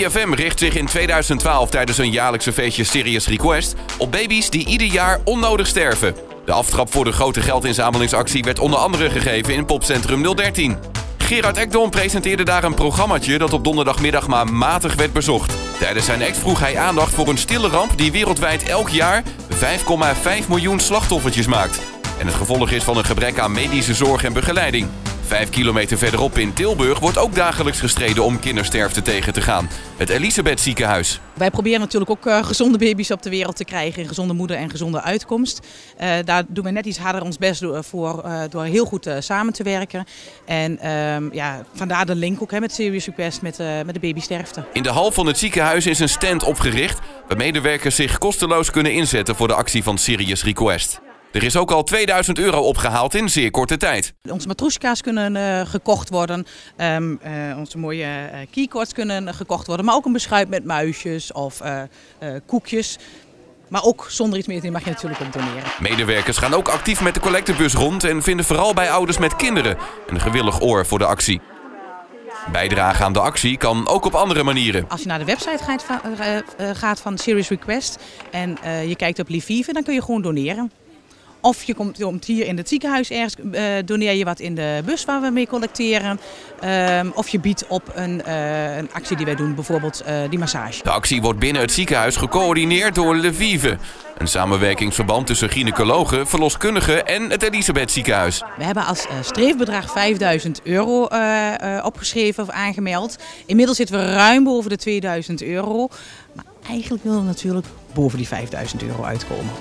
IFM richt zich in 2012 tijdens hun jaarlijkse feestje Serious Request op baby's die ieder jaar onnodig sterven. De aftrap voor de grote geldinzamelingsactie werd onder andere gegeven in Popcentrum 013. Gerard Ekdom presenteerde daar een programmaatje dat op donderdagmiddag maar matig werd bezocht. Tijdens zijn act vroeg hij aandacht voor een stille ramp die wereldwijd elk jaar 5,5 miljoen slachtoffertjes maakt. En het gevolg is van een gebrek aan medische zorg en begeleiding. 5 kilometer verderop in Tilburg wordt ook dagelijks gestreden om kindersterfte tegen te gaan. Het Elisabeth Ziekenhuis. Wij proberen natuurlijk ook gezonde baby's op de wereld te krijgen. Een gezonde moeder en gezonde uitkomst. Daar doen we net iets harder ons best voor door heel goed samen te werken. En ja, vandaar de link ook met Serious Request met de babysterfte. In de hal van het ziekenhuis is een stand opgericht waar medewerkers zich kosteloos kunnen inzetten voor de actie van Serious Request. Er is ook al 2000 euro opgehaald in zeer korte tijd. Onze matroeska's kunnen gekocht worden, onze mooie keycords kunnen gekocht worden, maar ook een beschuit met muisjes of koekjes. Maar ook zonder iets meer te mag je natuurlijk ook doneren. Medewerkers gaan ook actief met de collectebus rond en vinden vooral bij ouders met kinderen een gewillig oor voor de actie. Bijdragen aan de actie kan ook op andere manieren. Als je naar de website gaat van Serious Request en je kijkt op Livive, dan kun je gewoon doneren. Of je komt hier in het ziekenhuis ergens, doneer je wat in de bus waar we mee collecteren. Of je biedt op een actie die wij doen, bijvoorbeeld die massage. De actie wordt binnen het ziekenhuis gecoördineerd door Livive. Een samenwerkingsverband tussen gynaecologen, verloskundigen en het Elisabeth Ziekenhuis. We hebben als streefbedrag 5000 euro opgeschreven of aangemeld. Inmiddels zitten we ruim boven de 2000 euro. Maar eigenlijk willen we natuurlijk boven die 5000 euro uitkomen.